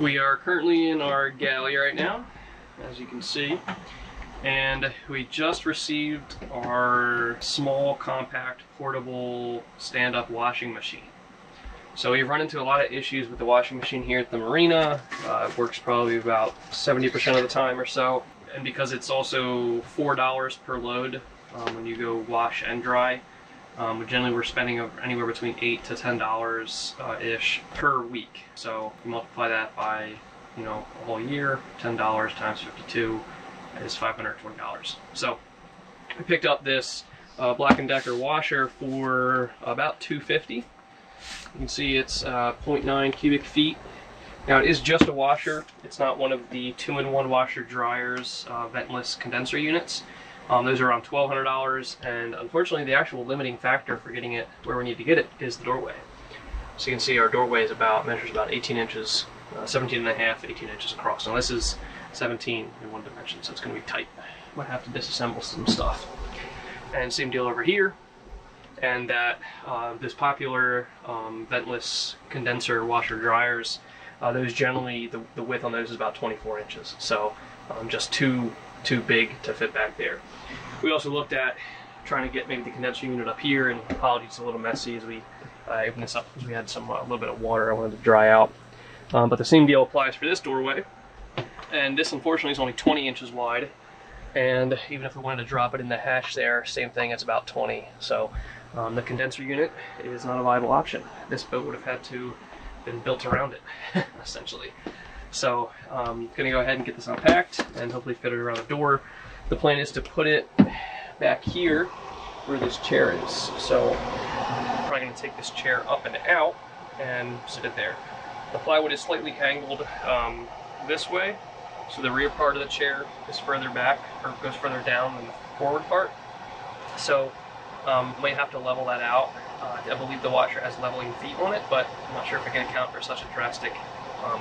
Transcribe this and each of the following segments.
We are currently in our galley right now, as you can see, and we just received our small, compact, portable, stand-up washing machine. So we've run into a lot of issues with the washing machine here at the marina. It works probably about 70% of the time or so, and because it's also $4 per load when you go wash and dry, generally we're spending anywhere between $8 to $10 ish per week. So you multiply that by, you know, a whole year, $10 times 52 is $520. So I picked up this Black and Decker washer for about $250. You can see it's 0.9 cubic feet. Now it is just a washer. It's not one of the two-in-one washer dryers, ventless condenser units. Those are around $1,200, and unfortunately the actual limiting factor for getting it where we need to get it is the doorway. So you can see our doorway is measures about 18 inches, 17 and a half, 18 inches across. Now this is 17 in one dimension, so it's going to be tight. Might have to disassemble some stuff. And same deal over here. And that this popular ventless condenser washer dryers, those generally the width on those is about 24 inches. So just too big to fit back there. We also looked at trying to get maybe the condenser unit up here, and apologies, it's a little messy as we open this up because we had some a little bit of water I wanted to dry out. But the same deal applies for this doorway, and this unfortunately is only 20 inches wide, and even if we wanted to drop it in the hatch there, same thing, it's about 20. So the condenser unit is not a viable option. This boat would have had to been built around it essentially. So I'm going to go ahead and get this unpacked and hopefully fit it around the door. The plan is to put it back here where this chair is. So I'm probably going to take this chair up and out and sit it there. The plywood is slightly angled this way, so the rear part of the chair is further back, or goes further down than the forward part. So might have to level that out. I believe the washer has leveling feet on it, but I'm not sure if I can account for such a drastic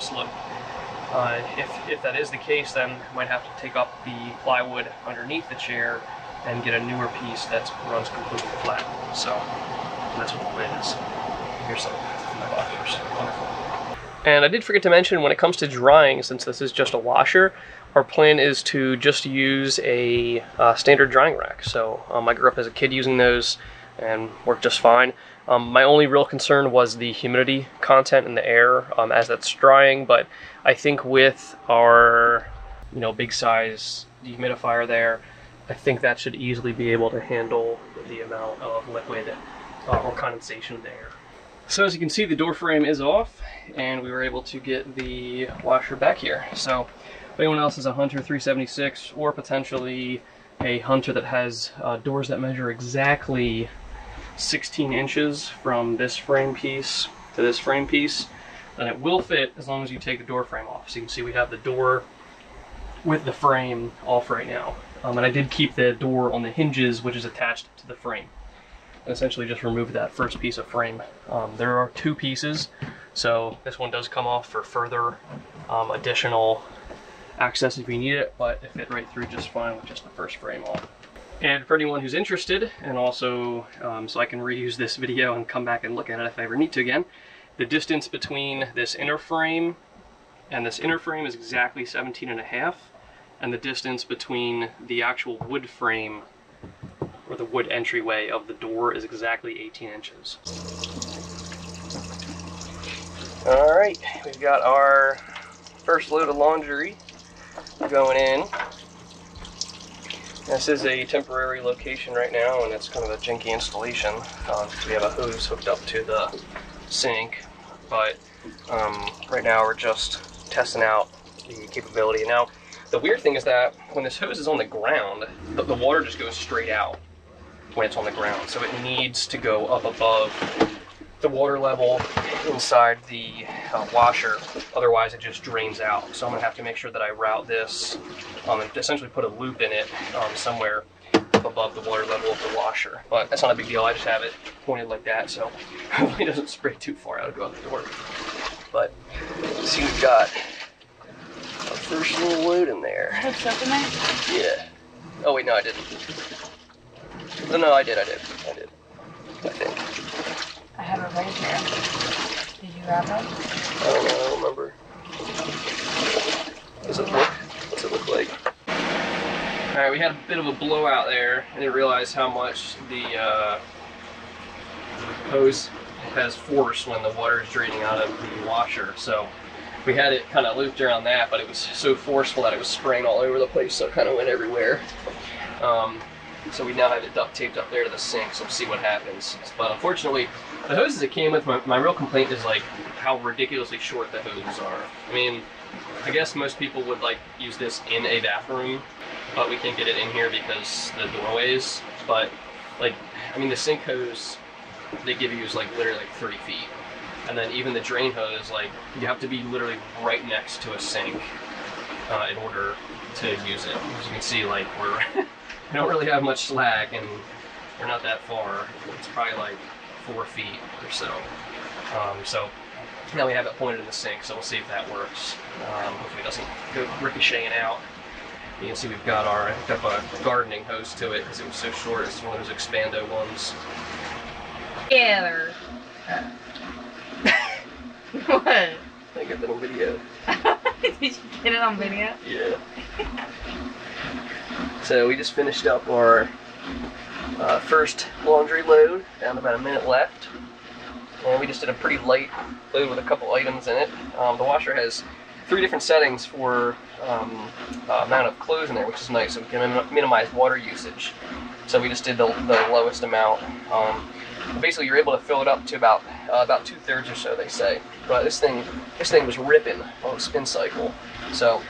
slope. If that is the case, then I might have to take up the plywood underneath the chair and get a newer piece that runs completely flat. So that's what the plan is. Here's some of my washers. Wonderful. And I did forget to mention, when it comes to drying, since this is just a washer, our plan is to just use a standard drying rack. So I grew up as a kid using those and worked just fine. My only real concern was the humidity content in the air as that's drying, but I think with our, you know, big size dehumidifier there, I think that should easily be able to handle the amount of liquid or condensation in the air. So as you can see, the door frame is off, and we were able to get the washer back here. So if anyone else is a Hunter 376 or potentially a Hunter that has doors that measure exactly 16 inches from this frame piece to this frame piece, then it will fit as long as you take the door frame off. So you can see we have the door with the frame off right now. And I did keep the door on the hinges, which is attached to the frame. And essentially just remove that first piece of frame. There are two pieces, so this one does come off for further additional access if you need it, but it fit right through just fine with just the first frame off. And for anyone who's interested, and also so I can reuse this video and come back and look at it if I ever need to again, the distance between this inner frame and this inner frame is exactly 17 and a half, and the distance between the actual wood frame or the wood entryway of the door is exactly 18 inches. All right, we've got our first load of laundry going in. This is a temporary location right now, and it's kind of a janky installation. We have a hose hooked up to the sink, but right now we're just testing out the capability. Now, the weird thing is that when this hose is on the ground, the water just goes straight out when it's on the ground. So it needs to go up above the water level inside the washer, otherwise it just drains out. So I'm gonna have to make sure that I route this and essentially put a loop in it somewhere up above the water level of the washer. But that's not a big deal, I just have it pointed like that, so hopefully it doesn't spray too far out, it'll go out the door. But let's see, we've got our first little load in there. Hooked up in there? Yeah. Oh wait, no I didn't. No, I did. I think. I have it right here. Did you wrap it? I don't know, I don't remember. What's it look like? All right, we had a bit of a blowout there. I didn't realize how much the hose has force when the water is draining out of the washer. So we had it kind of looped around that, but it was so forceful that it was spraying all over the place, so it kind of went everywhere. So we now have it duct taped up there to the sink, so we'll see what happens. But unfortunately, the hoses it came with, my real complaint is like how ridiculously short the hoses are. I mean, I guess most people would like use this in a bathroom, but we can't get it in here because the doorways. But like, I mean, the sink hose they give you is like literally like 30 feet. And then even the drain hose, like you have to be literally right next to a sink in order to use it. As you can see, like we're we don't really have much slack, and we're not that far. It's probably like 4 feet or so. So now we have it pointed in the sink, so we'll see if that works. Hopefully it doesn't go ricocheting out. You can see we've got our a gardening hose to it because it was so short. It's one of those expando ones. Yeah. What? I got that on video. Did you get it on video? Yeah. So we just finished up our first laundry load, down to about a minute left. And we just did a pretty light load with a couple items in it. The washer has 3 different settings for amount of clothes in there, which is nice, so we can minimize water usage. So we just did the lowest amount. Basically, you're able to fill it up to about 2/3 or so, they say. But this thing was ripping on spin cycle. So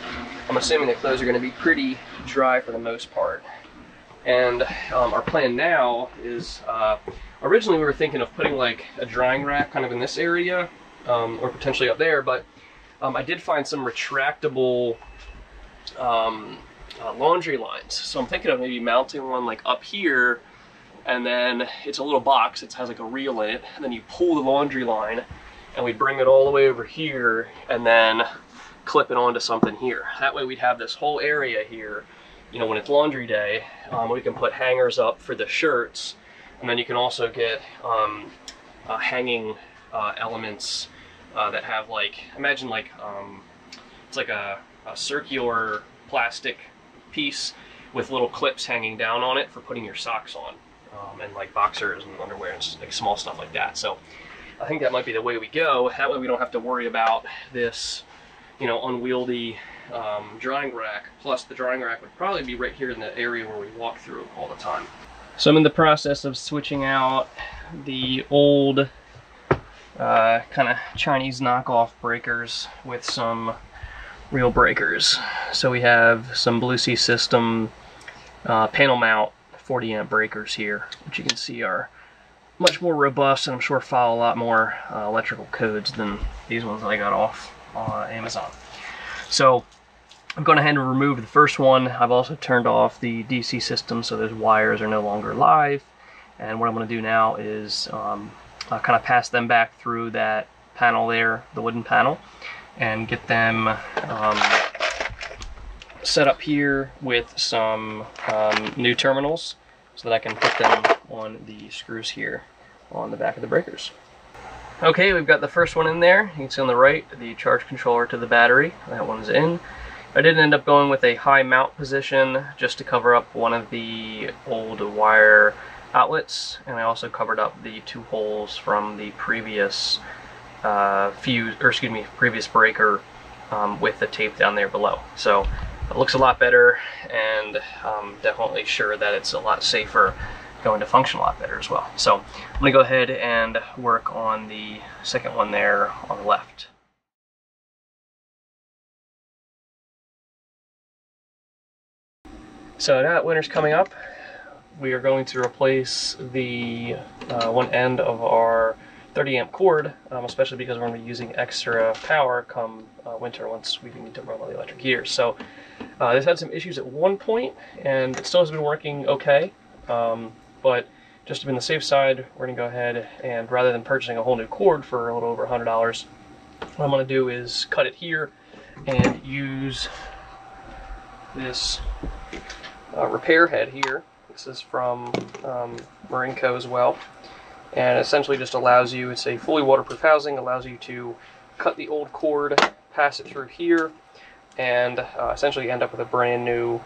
I'm assuming that clothes are going to be pretty dry for the most part. And our plan now is, originally we were thinking of putting like a drying rack kind of in this area, or potentially up there, but I did find some retractable laundry lines. So I'm thinking of maybe mounting one like up here, and then it's a little box, it has like a reel in it, and then you pull the laundry line and we bring it all the way over here and then clip it onto something here. That way we'd have this whole area here, you know, when it's laundry day, we can put hangers up for the shirts, and then you can also get hanging elements that have like, imagine like, it's like a circular plastic piece with little clips hanging down on it for putting your socks on, and like boxers and underwear and like small stuff like that. So I think that might be the way we go. That way we don't have to worry about this, you know, unwieldy drying rack. Plus the drying rack would probably be right here in the area where we walk through all the time. So I'm in the process of switching out the old kind of Chinese knockoff breakers with some real breakers. So we have some Blue Sea System panel mount 40 amp breakers here, which you can see are much more robust and I'm sure follow a lot more electrical codes than these ones that I got off Amazon. So I've gone ahead and removed the first one. I've also turned off the DC system, so those wires are no longer live. And what I'm going to do now is kind of pass them back through that panel there, the wooden panel, and get them set up here with some new terminals so that I can put them on the screws here on the back of the breakers. Okay, we've got the first one in there. You can see on the right the charge controller to the battery. That one's in. I did end up going with a high mount position just to cover up one of the old wire outlets, and I also covered up the 2 holes from the previous fuse, or excuse me, previous breaker with the tape down there below. So it looks a lot better, and I'm definitely sure that it's a lot safer, going to function a lot better as well. So I'm gonna go ahead and work on the second one there on the left. So now that winter's coming up, we are going to replace the one end of our 30 amp cord, especially because we're gonna be using extra power come winter once we need to run all the electric heaters. So this had some issues at one point, and it still has been working okay. But just to be on the safe side, we're going to go ahead and, rather than purchasing a whole new cord for a little over $100, what I'm going to do is cut it here and use this repair head here. This is from Marinco as well, and essentially just allows you, it's a fully waterproof housing, allows you to cut the old cord, pass it through here, and essentially end up with a brand new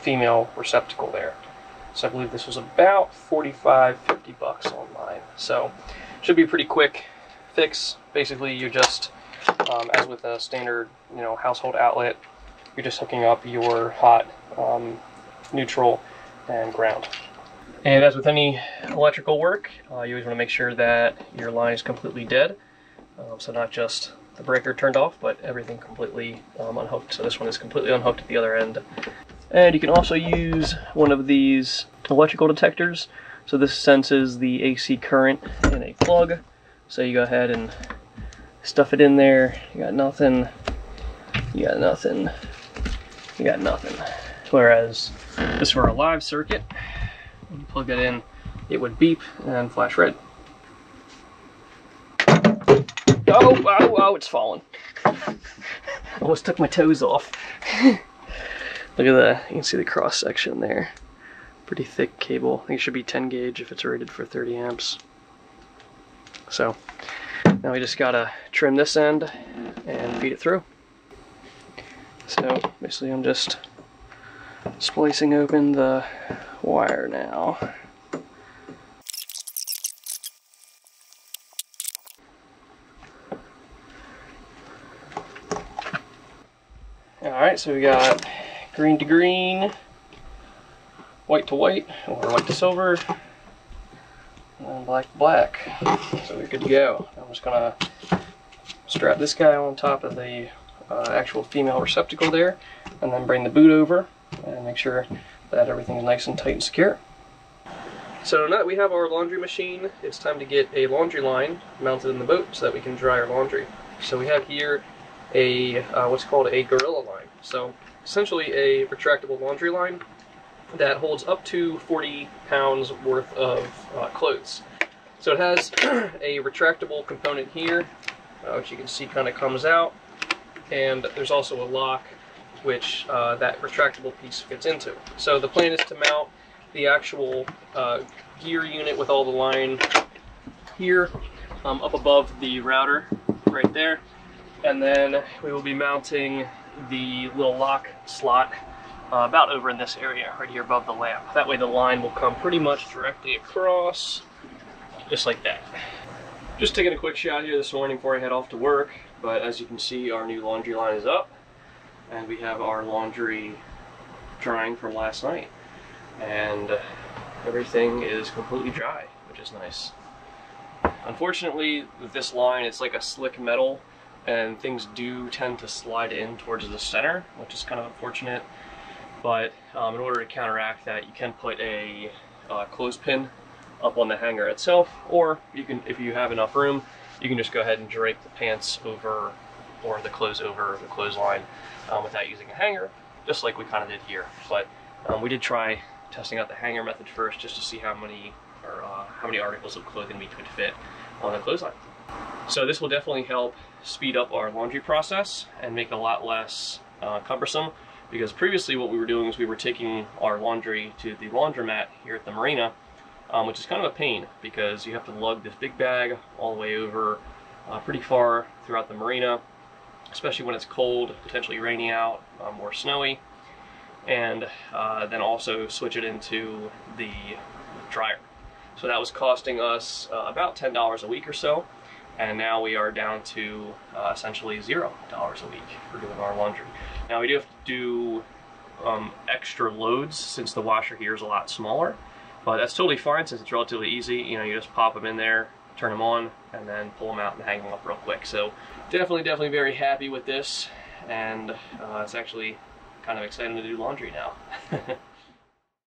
female receptacle there. So I believe this was about $45–$50 online. So should be a pretty quick fix. Basically, you just, as with a standard, household outlet, you're just hooking up your hot, neutral, and ground. And as with any electrical work, you always want to make sure that your line is completely dead. So not just the breaker turned off, but everything completely unhooked. So this one is completely unhooked at the other end. And you can also use one of these electrical detectors. So this senses the AC current in a plug. So you go ahead and stuff it in there. You got nothing. You got nothing. You got nothing. Whereas this were a live circuit, when you plug it in, it would beep and flash red. Oh, oh, oh, it's falling. Almost took my toes off. Look at that, you can see the cross section there. Pretty thick cable. I think it should be 10 gauge if it's rated for 30 amps. So now we just gotta trim this end and feed it through. So basically I'm just splicing open the wire now. Alright, so we got green to green, white to white, or white to silver, and black to black. So we're good to go. I'm just gonna strap this guy on top of the actual female receptacle there, and then bring the boot over and make sure that everything is nice and tight and secure. So now that we have our laundry machine, it's time to get a laundry line mounted in the boat so that we can dry our laundry. So we have here a what's called a gorilla line. So essentially a retractable laundry line that holds up to 40 pounds worth of clothes. So it has a retractable component here, which you can see kind of comes out, and there's also a lock which that retractable piece fits into. So the plan is to mount the actual gear unit with all the line here up above the router right there, and then we will be mounting the little lock slot about over in this area right here above the lamp. That way the line will come pretty much directly across, just like that. Just taking a quick shot here this morning before I head off to work, but as you can see our new laundry line is up, and we have our laundry drying from last night, and everything is completely dry, which is nice. Unfortunately with this line it's like a slick metal, and things do tend to slide in towards the center, which is kind of unfortunate. But in order to counteract that, you can put a clothespin up on the hanger itself, or you can, if you have enough room, you can just go ahead and drape the pants over, or the clothes over the clothesline without using a hanger, just like we kind of did here. But we did try testing out the hanger method first, just to see how many articles of clothing we could fit on the clothesline. So this will definitely help speed up our laundry process and make it a lot less cumbersome, because previously what we were doing is we were taking our laundry to the laundromat here at the marina, which is kind of a pain because you have to lug this big bag all the way over pretty far throughout the marina, especially when it's cold, potentially rainy out, or snowy, and then also switch it into the dryer. So that was costing us about $10 a week or so. And now we are down to essentially $0 a week for doing our laundry. Now we do have to do extra loads since the washer here is a lot smaller, but that's totally fine since it's relatively easy. You know, you just pop them in there, turn them on, and then pull them out and hang them up real quick. So definitely very happy with this, and it's actually kind of exciting to do laundry now.